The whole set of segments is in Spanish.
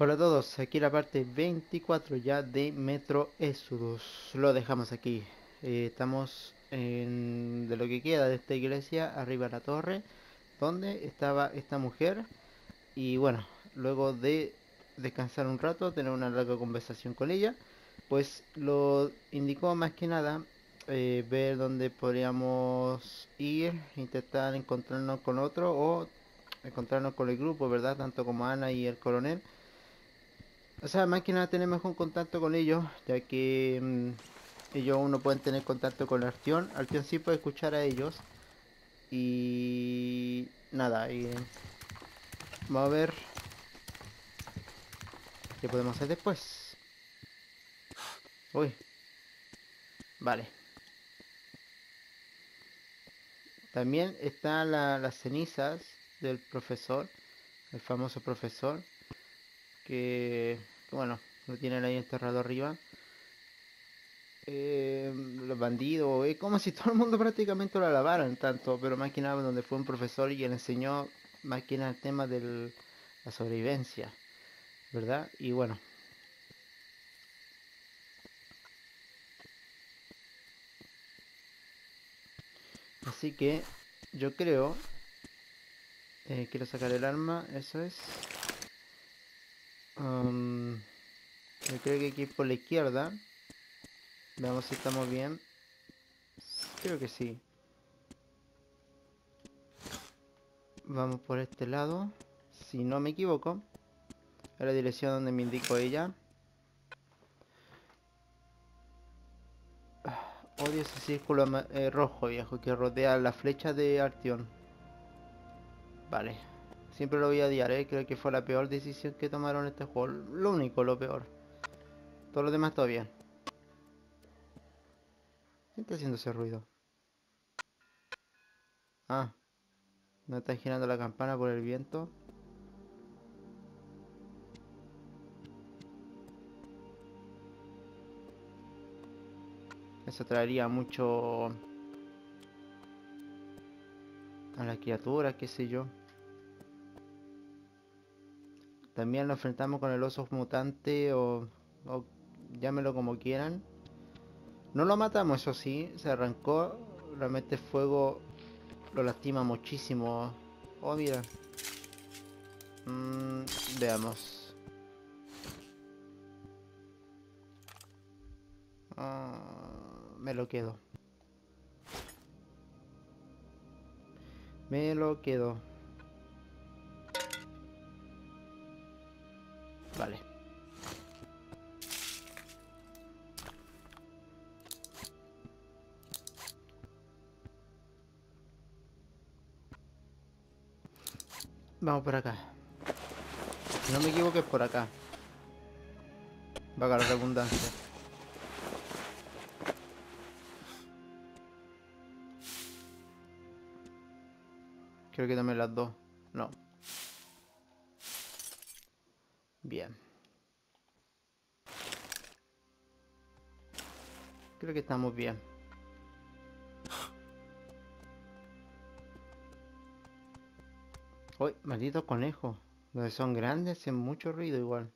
Hola a todos, aquí la parte 24 ya de Metro Exodus. Lo dejamos aquí. Estamos de lo que queda de esta iglesia, arriba de la torre, donde estaba esta mujer. Y bueno, luego de descansar un rato, tener una larga conversación con ella, pues lo indicó más que nada ver dónde podríamos ir, intentar encontrarnos con otro o encontrarnos con el grupo, ¿verdad? Tanto como Ana y el coronel. O sea, más que nada tener mejor contacto con ellos, ya que ellos no pueden tener contacto con Artyom. Artyom sí puede escuchar a ellos. Y nada, vamos a ver qué podemos hacer después. Uy, vale. También están las cenizas del profesor, el famoso profesor, que bueno, lo tienen ahí enterrado arriba. Los bandidos, es como si todo el mundo prácticamente lo alabaran tanto, pero más que nada donde fue un profesor y él enseñó más que nada el tema de la sobrevivencia, ¿verdad? Y bueno, así que yo creo, quiero sacar el arma, eso es. Yo creo que hay que ir por la izquierda. Veamos si estamos bien. Creo que sí. Vamos por este lado, si no me equivoco. Es la dirección donde me indicó ella. Odio ese círculo rojo, viejo, que rodea la flecha de Artyom. Vale. Siempre lo voy a odiar, Creo que fue la peor decisión que tomaron este juego. Lo único, lo peor. Todo lo demás todo bien. ¿Qué está haciendo ese ruido? Ah. ¿No está girando la campana por el viento? Eso traería mucho a la criatura, qué sé yo. También lo enfrentamos con el oso mutante o llámelo como quieran. No lo matamos, eso sí, se arrancó. Realmente el fuego lo lastima muchísimo. Oh, mira. Veamos. Me lo quedo. Me lo quedo. Vale. Vamos por acá. Si no me equivoco es por acá. Vaga la redundancia. Creo que tomé las dos. No. Bien. Creo que estamos bien. Uy, malditos conejos. Donde son grandes hacen mucho ruido igual.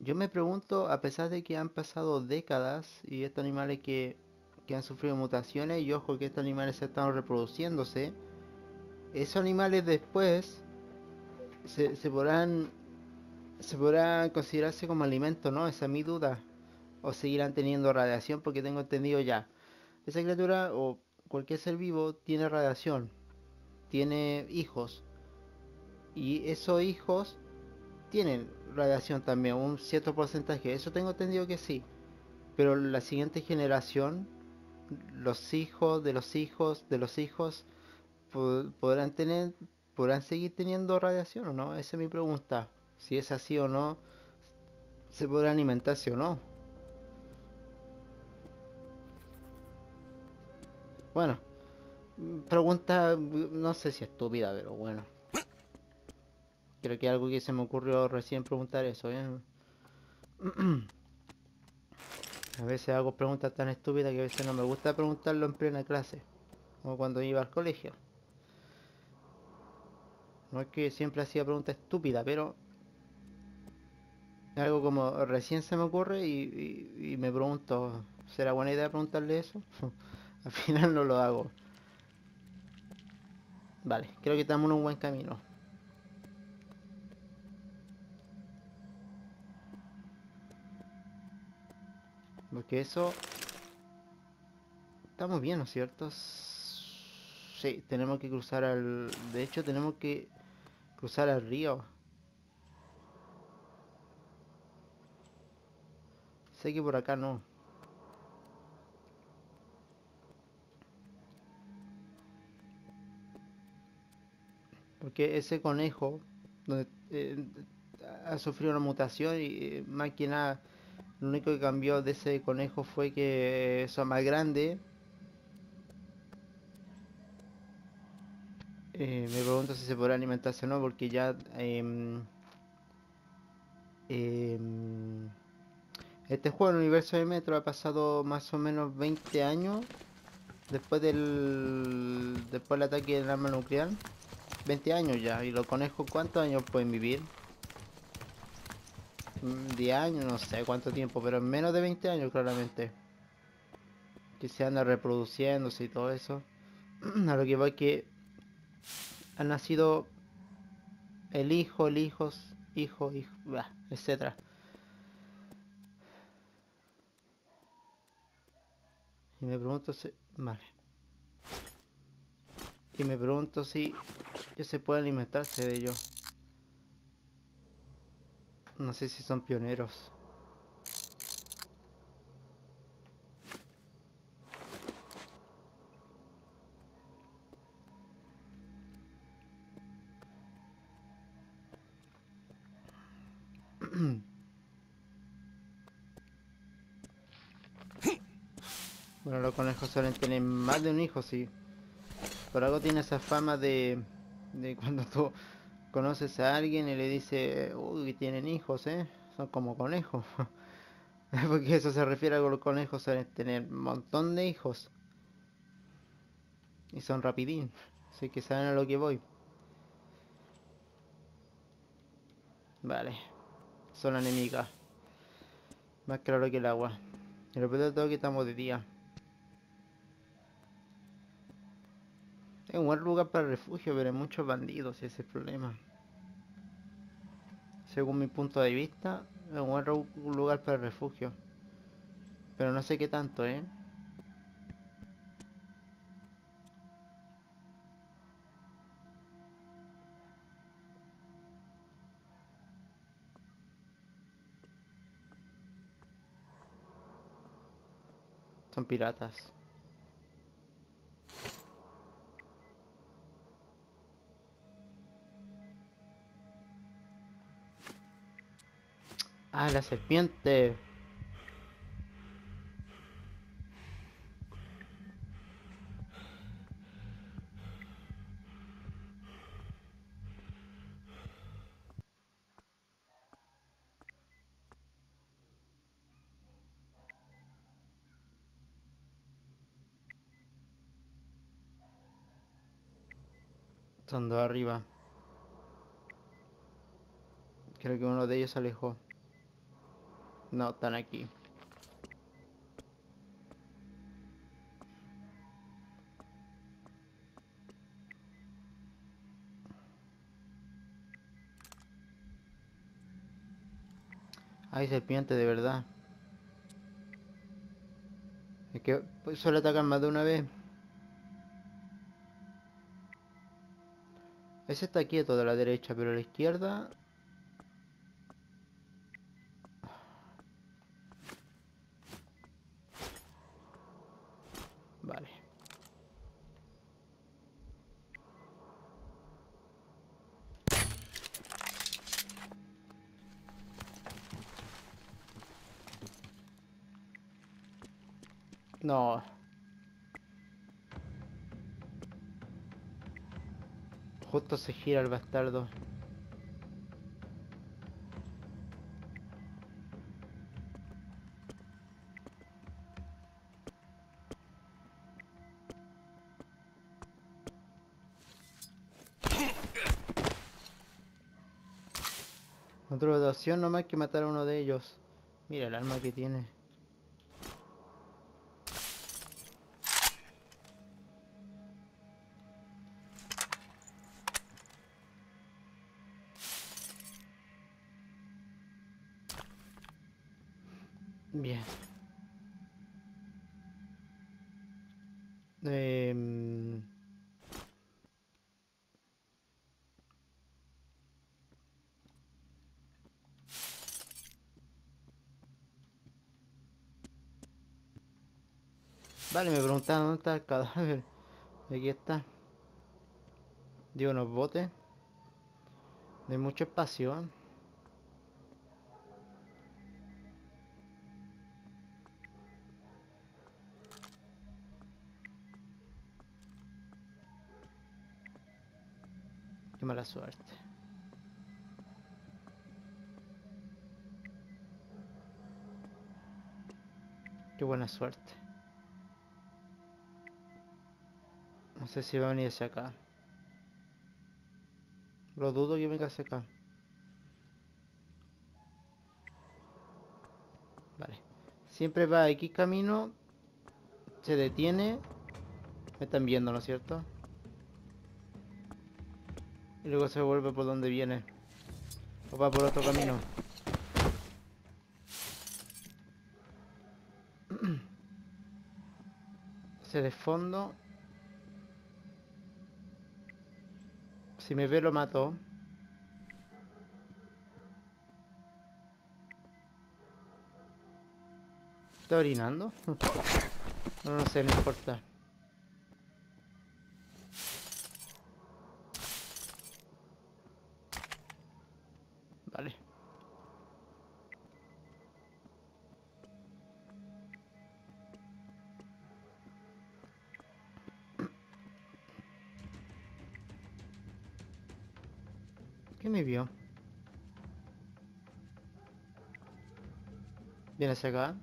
Yo me pregunto, a pesar de que han pasado décadas y estos animales que han sufrido mutaciones, y ojo que estos animales se están reproduciéndose, esos animales después se podrán considerarse como alimento, ¿no? Esa es mi duda. O seguirán teniendo radiación, porque tengo entendido ya. Esa criatura o cualquier ser vivo tiene radiación, tiene hijos, y esos hijos tienen radiación también, un cierto porcentaje, eso tengo entendido que sí, pero la siguiente generación, los hijos de los hijos de los hijos, podrán seguir teniendo radiación o no. Esa es mi pregunta, si es así o no, se podrá alimentarse o no. Bueno, pregunta, no sé si estúpida, pero bueno. Creo que algo que se me ocurrió recién preguntar eso, ¿eh? A veces hago preguntas tan estúpidas que a veces no me gusta preguntarlo en plena clase. Como cuando iba al colegio. No es que siempre hacía pregunta estúpida, pero algo como recién se me ocurre y me pregunto, ¿será buena idea preguntarle eso? Al final no lo hago. Vale, creo que estamos en un buen camino. Porque eso... Estamos bien, ¿no es cierto? Sí, tenemos que cruzar al... De hecho, tenemos que cruzar al río. Sé que por acá no. Porque ese conejo ha sufrido una mutación y más que nada lo único que cambió de ese conejo fue que es más grande. Me pregunto si se podrá alimentarse o no, porque ya este juego, el universo de Metro, ha pasado más o menos 20 años después del ataque del arma nuclear. 20 años ya, y los conejos, ¿cuántos años pueden vivir? 10 años, no sé cuánto tiempo, pero en menos de 20 años claramente. Que se anda reproduciéndose y todo eso. A lo que va que han nacido el hijo, etcétera. Y me pregunto si... Vale. Y me pregunto si... se puede alimentarse de ellos. No sé si son pioneros. Bueno, los conejos suelen tener más de un hijo, sí. Por algo tiene esa fama de cuando tú conoces a alguien y le dices, uy, tienen hijos, son como conejos. Porque eso se refiere a que los conejos suelen tener un montón de hijos. Y son rapidín, así que saben a lo que voy. Vale, son la enemiga. Más claro que el agua. Y lo peor de todo que estamos de día. Es un buen lugar para refugio, pero hay muchos bandidos y ese es el problema. Según mi punto de vista, es un buen lugar para refugio. Pero no sé qué tanto, Son piratas. Ah, la serpiente. Son dos arriba. Creo que uno de ellos se alejó. No, están aquí. Hay serpiente de verdad. Es que solo atacan más de una vez. Ese está quieto de la derecha, pero a la izquierda... Vale. No. Justo se gira el bastardo. Control de acción, nomás hay que matar a uno de ellos. Mira el arma que tiene. Bien. Vale, me preguntaron dónde está el cadáver. Aquí está. Digo, unos botes. No hay mucho espacio, ¿eh? Qué mala suerte. Qué buena suerte. No sé si va a venir hacia acá. Lo dudo que venga hacia acá. Vale. Siempre va X camino. Se detiene. Me están viendo, ¿no es cierto? Y luego se vuelve por donde viene. O va por otro camino. Ese de fondo. Si me ve lo mato. ¿Está orinando? No, no sé, no importa. Vale. ¿Qué me vio? Viene hacia acá.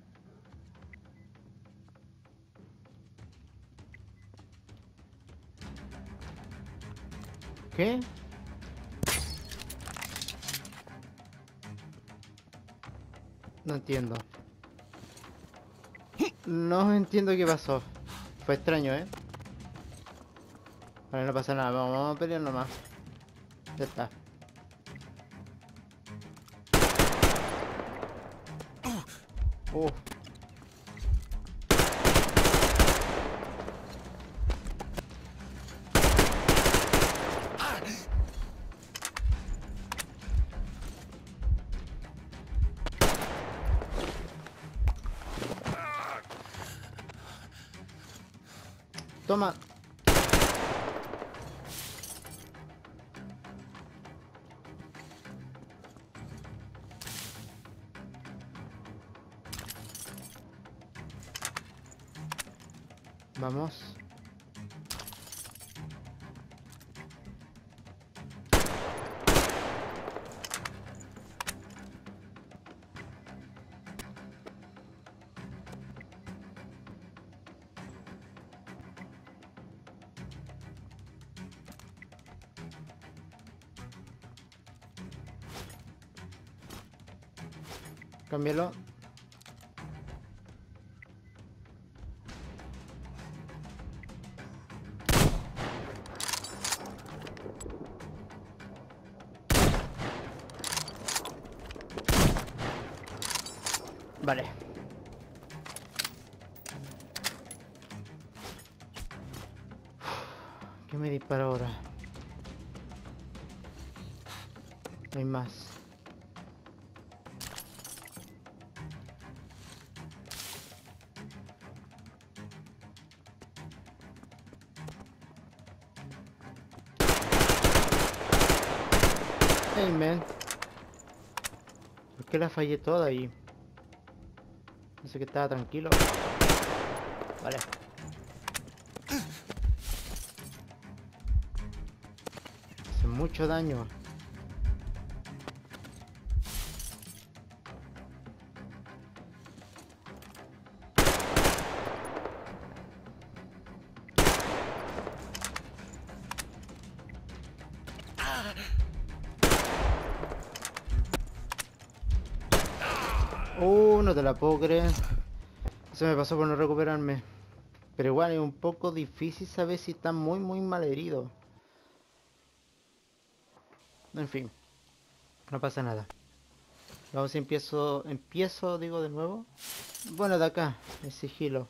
¿Qué? No entiendo. No entiendo qué pasó. Fue extraño, ¿eh? Vale, no pasa nada. Vamos a pelear nomás. Ya está. Toma. Vamos. Cámbialo. Vale. ¿Qué me dispara ahora? No hay más. Hey, man. ¿Por qué la fallé toda ahí? Pensé que estaba tranquilo. Vale. Hace mucho daño. No te la puedo creer. Se me pasó por no recuperarme. Pero igual es un poco difícil saber si está muy mal herido. En fin, no pasa nada. Vamos si empiezo digo de nuevo. Bueno, de acá, el sigilo.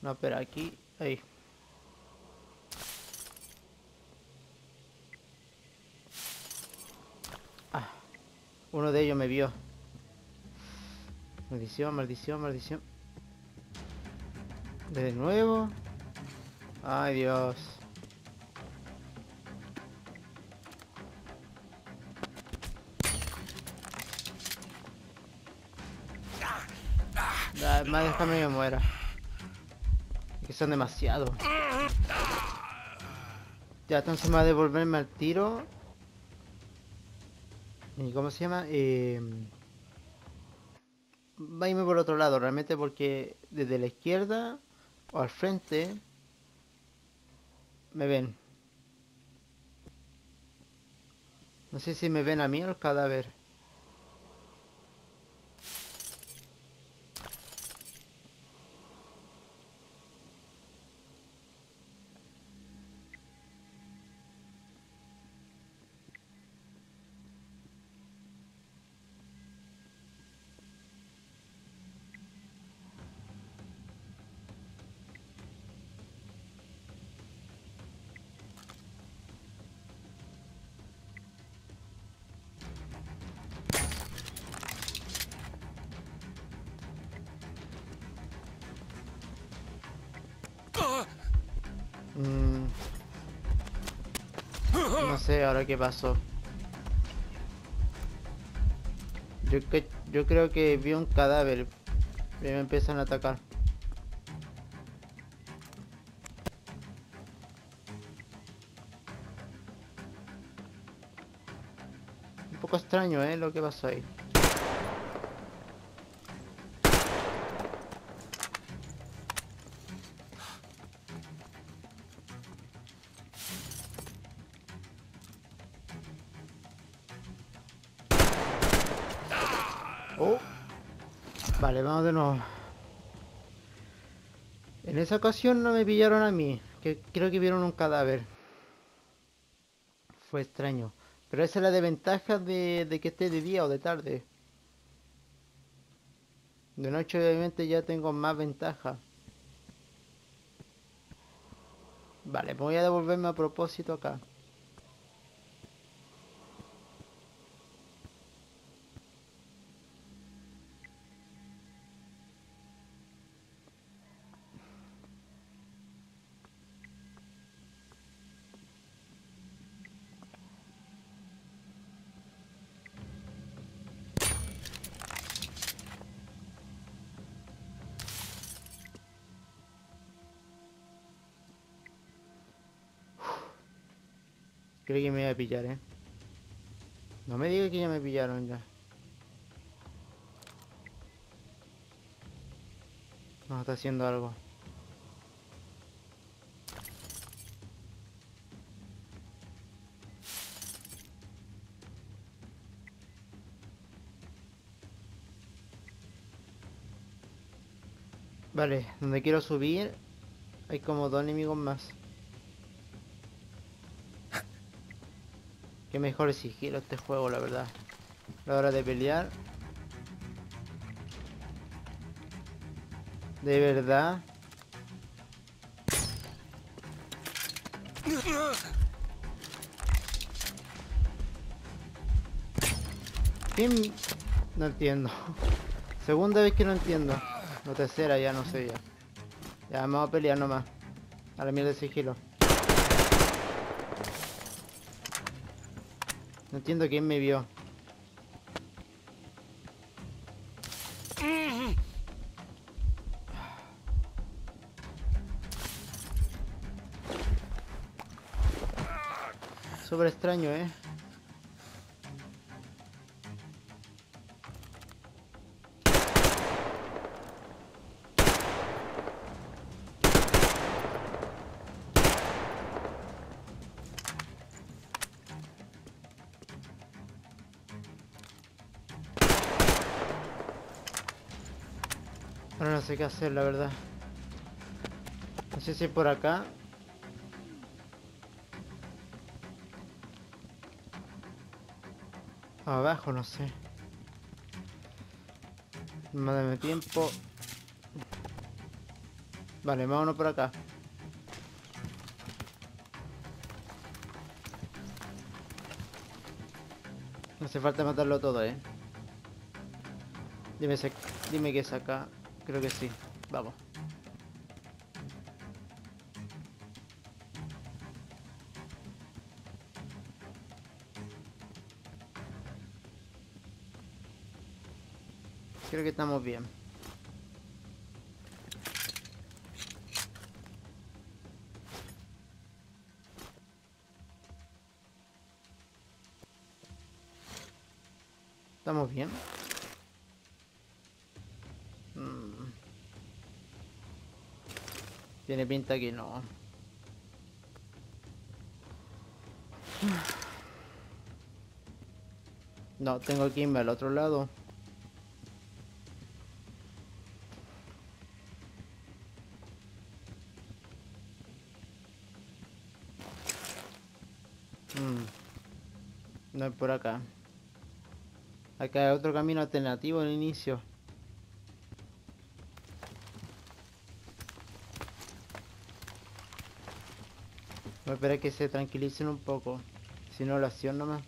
No, pero aquí, ahí. Ah, uno de ellos me vio. Maldición. De nuevo. Ay, Dios. Más déjame que me muera. Que son demasiados. Ya, entonces me va a devolverme al tiro. ¿Y cómo se llama? Va a irme por otro lado, realmente, porque desde la izquierda o al frente me ven. No sé si me ven a mí o al cadáver. No sé ahora qué pasó. Yo creo que vi un cadáver y me empiezan a atacar. Un poco extraño, lo que pasó ahí. Vale, vamos de nuevo. En esa ocasión no me pillaron a mí, que creo que vieron un cadáver. Fue extraño. Pero esa es la desventaja de que esté de día o de tarde. De noche obviamente ya tengo más ventaja. Vale, voy a devolverme a propósito acá. Creo que me iba a pillar, No me digas que ya me pillaron ya. No, está haciendo algo. Vale, donde quiero subir hay como dos enemigos más. Qué mejor sigilo este juego, la verdad. La hora de pelear. De verdad. ¿Quién? No entiendo. Segunda vez que no entiendo. No, tercera ya, no sé ya. Ya, vamos a pelear nomás. A la mierda de sigilo. No entiendo quién me vio. Súper extraño, sé qué hacer, la verdad. No sé si por acá. Abajo, no sé. Mándame tiempo. Vale, vámonos por acá. No hace falta matarlo todo, ¿eh? Dime que es acá. Creo que sí. Vamos. Creo que estamos bien. ¿Estamos bien? Tiene pinta que no. No, tengo que irme al otro lado. No es por acá. Acá hay otro camino alternativo al inicio. Voy a esperar que se tranquilicen un poco. Si no, oración nomás.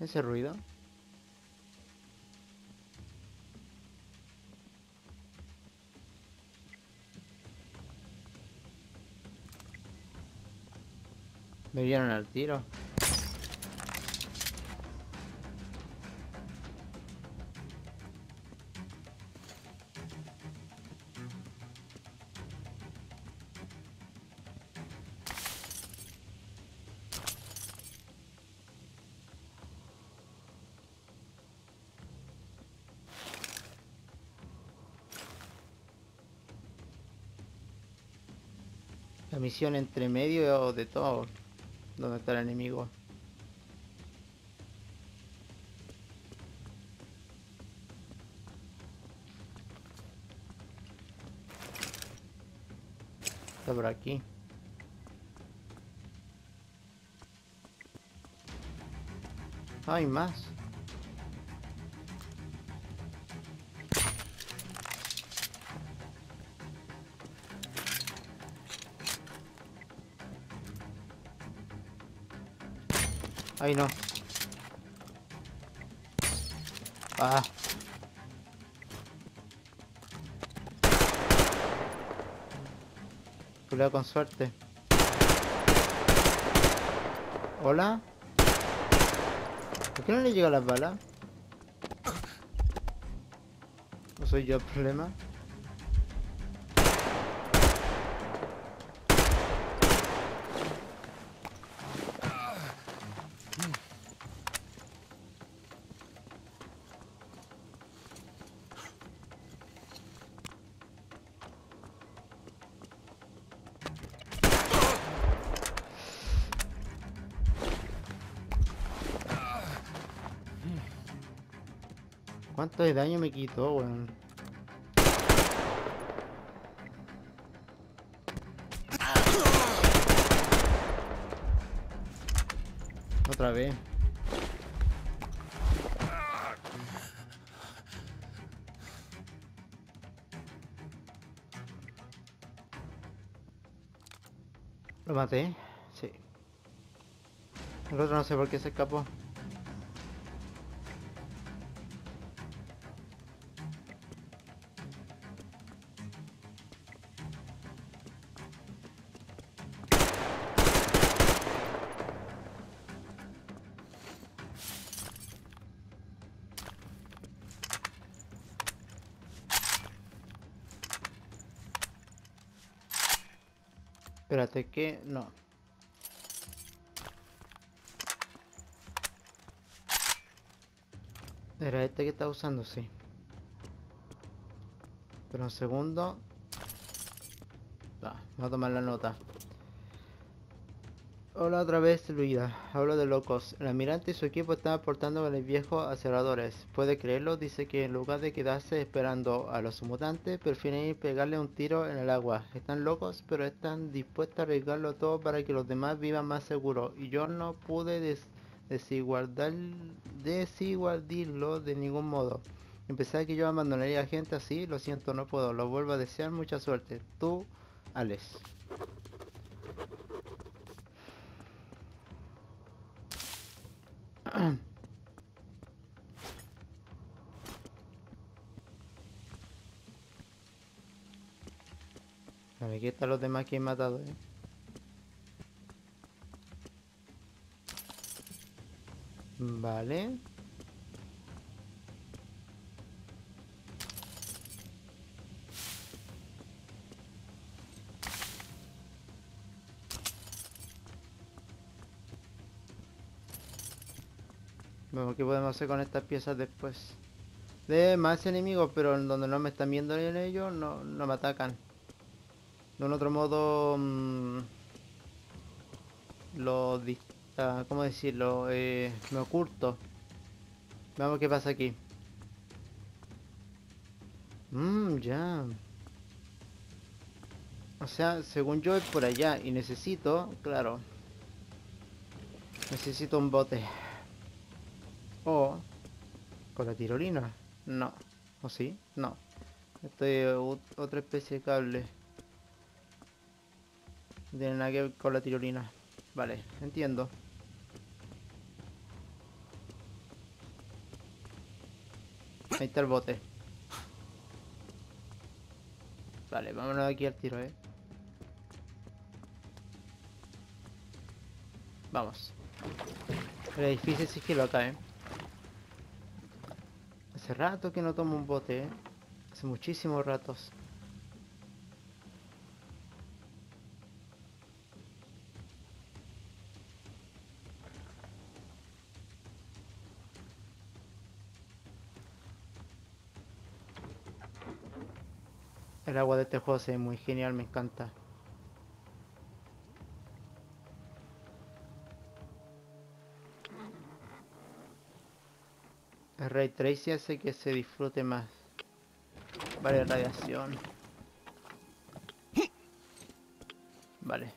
¿Ese ruido? Me vieron al tiro. La misión entre medio de todo. ¿Dónde está el enemigo? Está por aquí. Hay más. Ay, no. Ah. Cuidado con suerte. ¿Hola? ¿Por qué no le llegan las balas? ¿No soy yo el problema? ¿Cuánto de daño me quitó, weón? Otra vez. ¿Lo maté? Sí. El otro no sé por qué se escapó. Espérate que no. Era este que estaba usando, sí. Pero un segundo. Vamos a tomar la nota. Hola otra vez, Luida. Hablo de locos. El almirante y su equipo están aportando a los viejos aceleradores. ¿Puede creerlo? Dice que en lugar de quedarse esperando a los mutantes, prefieren ir pegarle un tiro en el agua. Están locos, pero están dispuestos a arriesgarlo todo para que los demás vivan más seguros. Y yo no pude desigualarlo de ningún modo. Empecé que yo abandonaría a gente así. Lo siento, no puedo. Lo vuelvo a desear mucha suerte. Tú, Alex. Aquí están los demás que he matado, ¿eh? Vale. Vamos, ¿qué podemos hacer con estas piezas después? De más enemigos, pero donde no me están viendo en ellos, no me atacan. De un otro modo, ¿cómo decirlo? Me oculto. Vamos, ¿qué pasa aquí? Ya. O sea, según yo es por allá y necesito, claro. Necesito un bote. O con la tirolina. No. ¿O sí? No. Esto es otra especie de cable. No tiene nada que ver con la tirolina. Vale, entiendo. Ahí está el bote. Vale, vámonos de aquí al tiro, eh. Vamos. El edificio es sigilo acá, eh. Hace rato que no tomo un bote, ¿eh? Hace muchísimos ratos. El agua de este juego se ve muy genial, me encanta. El Ray Tracing hace que se disfrute más. Vale, radiación. Vale.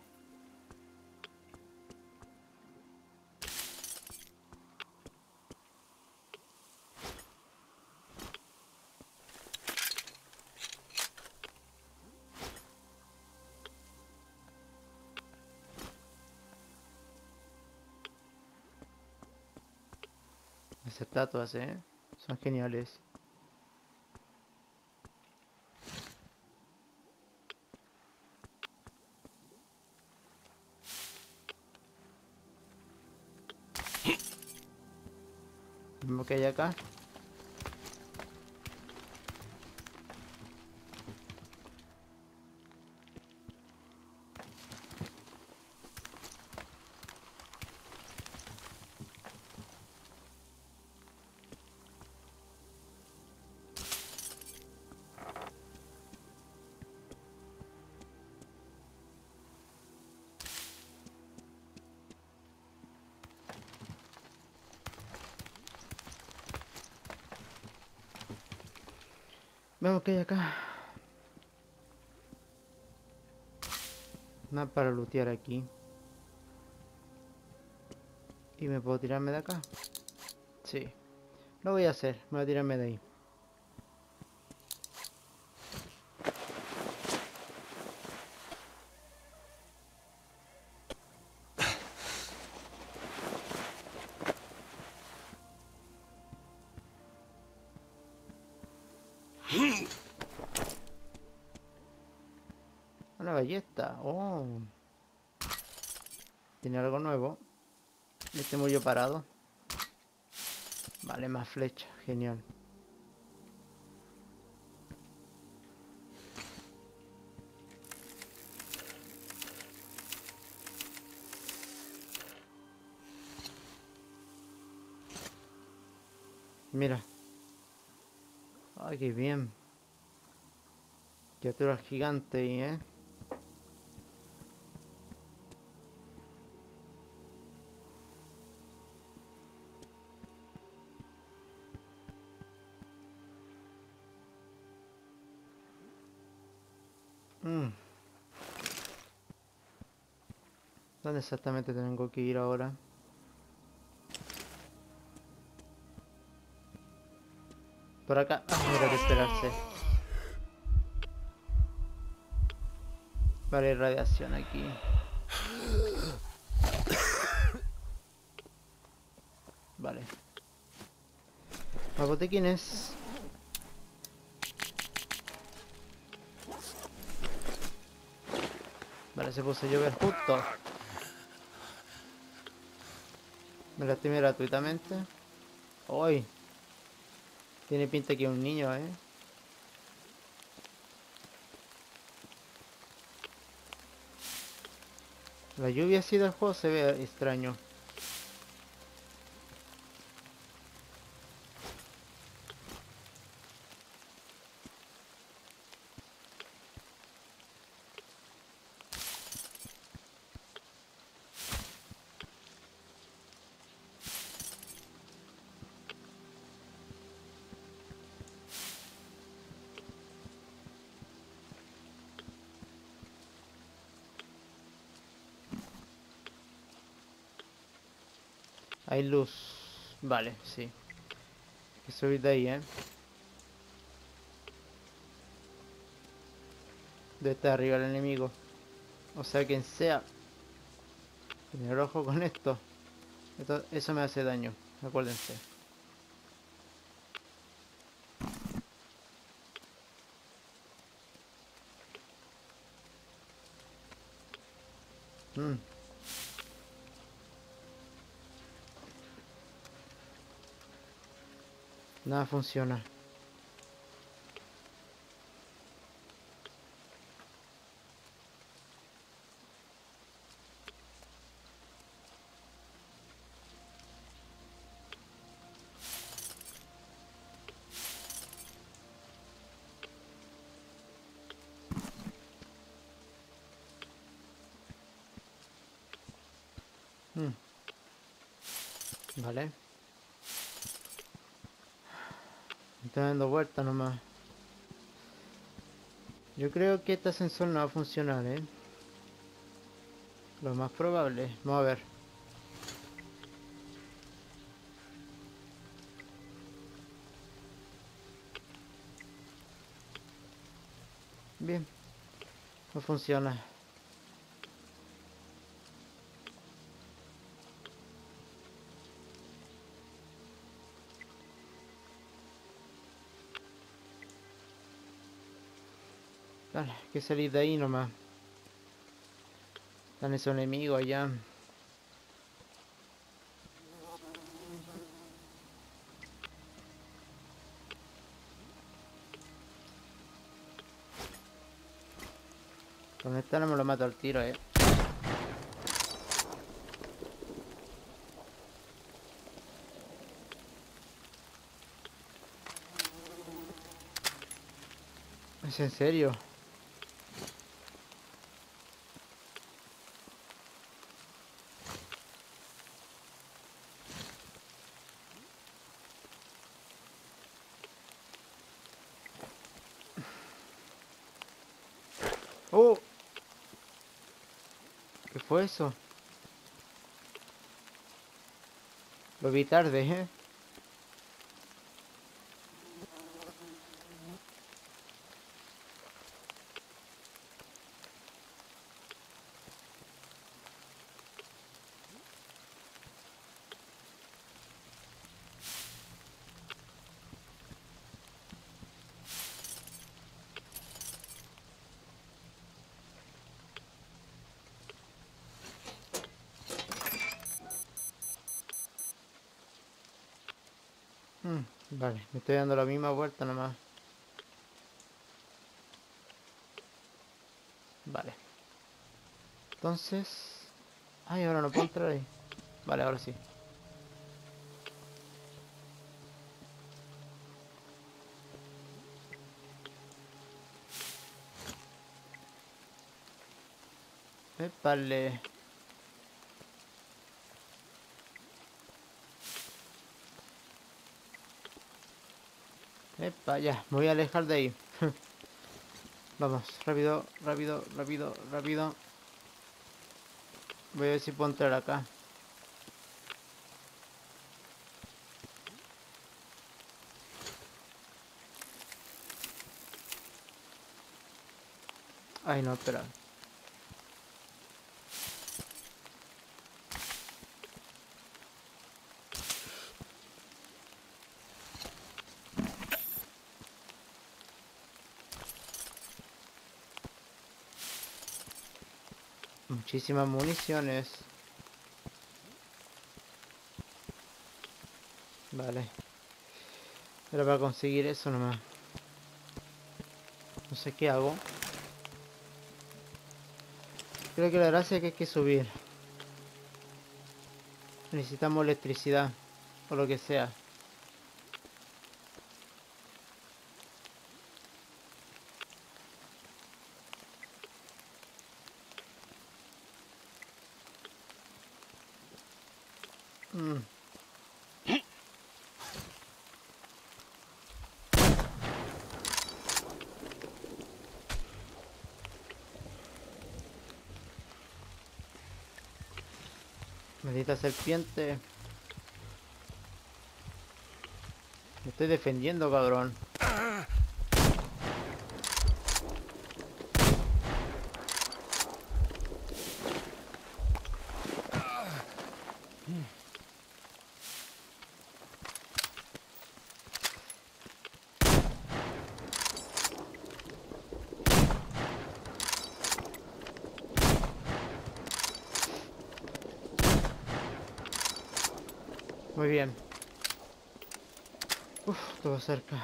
Las estatuas, son geniales. Vemos que hay acá. Vemos que hay acá. Nada para lootear aquí. ¿Y me puedo tirarme de acá? Sí. Lo voy a hacer. Me voy a tirarme de ahí. Una ballesta, oh. Tiene algo nuevo. Este murió parado. Vale, más flecha, genial. Mira. Ay, qué bien. Criatura gigante, ¿eh? ¿Dónde exactamente tengo que ir ahora? Por acá. Ah, mira, que esperarse. Vale, hay radiación aquí. Vale. ¿Más botiquines? Vale, se puso a llover justo. Me lastimé gratuitamente. ¡Uy! Tiene pinta que es un niño, ¿eh? La lluvia así del juego se ve extraño. Hay luz. Vale, sí. Hay que subir de ahí, ¿eh? Debe estar arriba el enemigo. O sea, quien sea. Tener ojo con esto. Eso me hace daño, acuérdense. Nada funciona. Vale. Está dando vueltas nomás. Yo creo que este ascensor no va a funcionar, ¿eh? Lo más probable. Vamos a ver. Bien. No funciona. Vale, hay que salir de ahí nomás. Están esos enemigos allá. Con esta no me lo mato al tiro, eh. ¿Es en serio? ¿Qué fue eso? Lo vi tarde, ¿eh? Vale, me estoy dando la misma vuelta nomás. Vale. Entonces... Ay, ahora no puedo entrar ahí. Vale, ahora sí. Vale. Epa, ya, me voy a alejar de ahí. Vamos, rápido, rápido, rápido, rápido. Voy a ver si puedo entrar acá. Ay, no, espera. Muchísimas municiones. Vale. Pero para conseguir eso nomás. No sé qué hago. Creo que la gracia es que hay que subir. Necesitamos electricidad. O lo que sea. Maldita serpiente. Me estoy defendiendo, cabrón. Muy bien. Uf, todo cerca.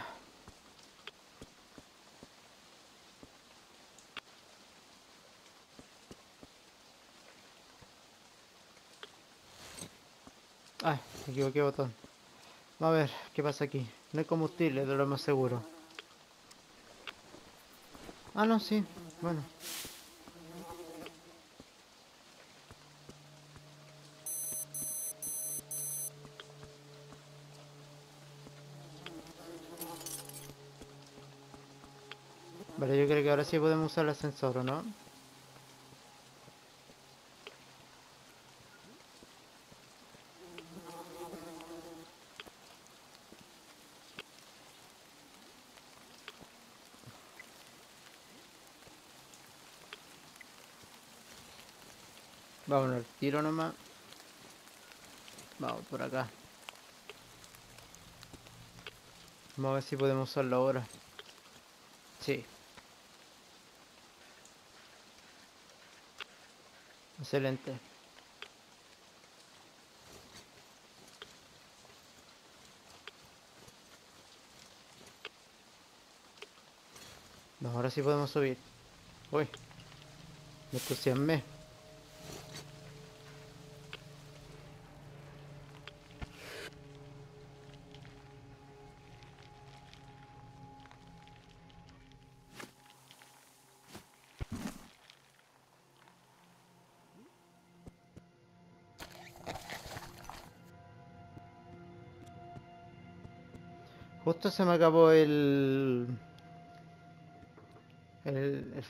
Ay, me equivoqué de botón. Vamos a ver qué pasa aquí. No hay combustible, de lo más seguro. Ah, no, sí. Bueno. Vale, yo creo que ahora sí podemos usar el ascensor, ¿o no? Vámonos al tiro nomás. Vamos por acá. Vamos a ver si podemos usarlo ahora. Sí. Excelente. No, ahora sí podemos subir. Uy, me entusiasmé. Justo se me acabó el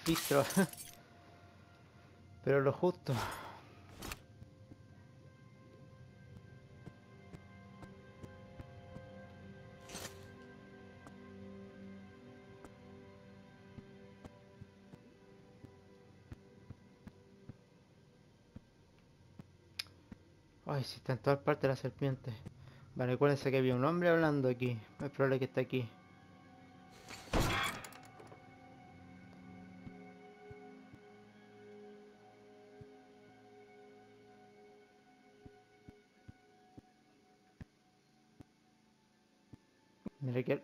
filtro. Pero lo justo. Ay, si está en todas partes la serpiente. Vale, acuérdense que había un hombre hablando aquí. Es probable que esté aquí. Mira que...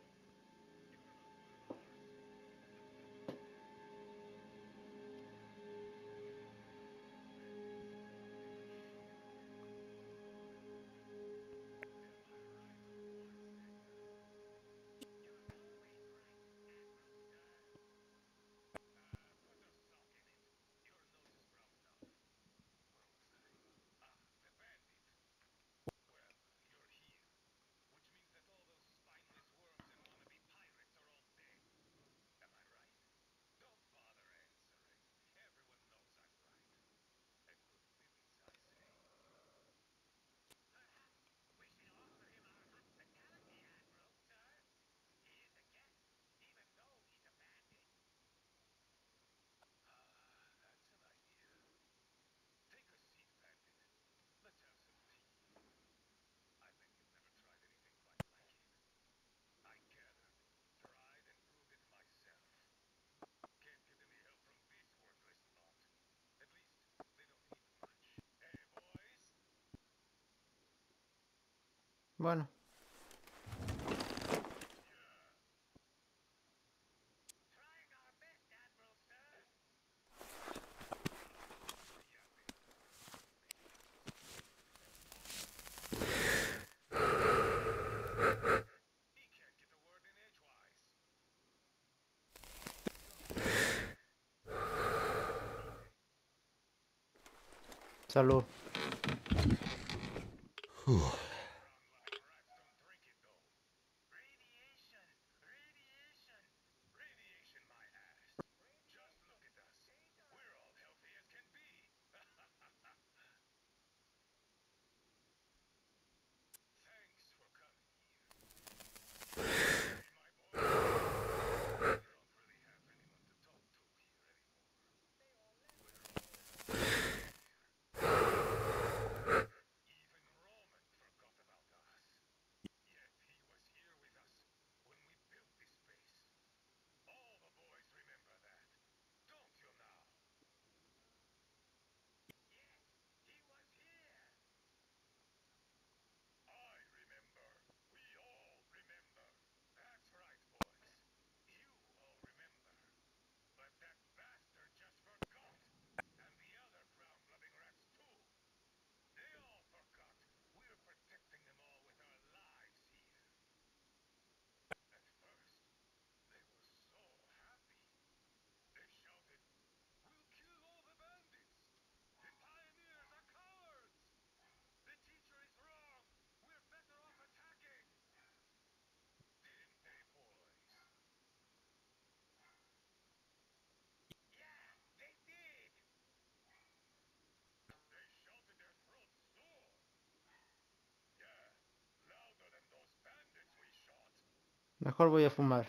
Bueno. Salud. Uf. Mejor voy a fumar.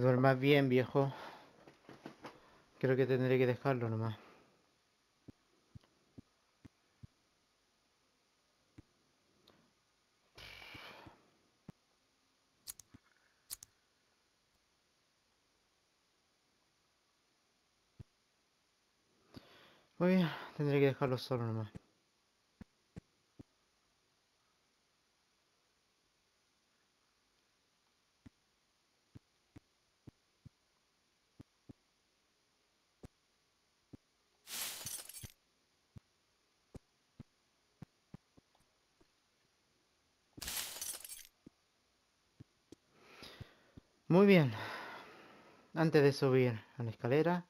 Que duermas bien, viejo. Creo que tendré que dejarlo nomás. Muy bien, tendré que dejarlo solo nomás. Muy bien, antes de subir a la escalera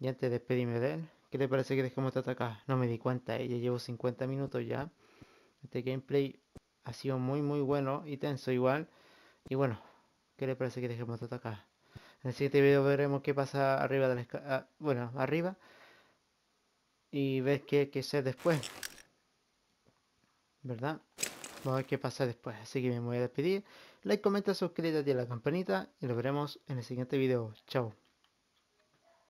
y antes de despedirme de él, ¿qué le parece que dejemos hasta acá? No me di cuenta, ya llevo 50 minutos ya. Este gameplay ha sido muy bueno y tenso igual. Y bueno, ¿qué le parece que dejemos hasta acá? En el siguiente video veremos qué pasa arriba de la escalera, bueno, arriba. Y ver qué hay que hacer después, ¿verdad? Vamos a ver qué pasa después, así que me voy a despedir. Like, comenta, suscríbete y a la campanita y nos veremos en el siguiente video. Chao.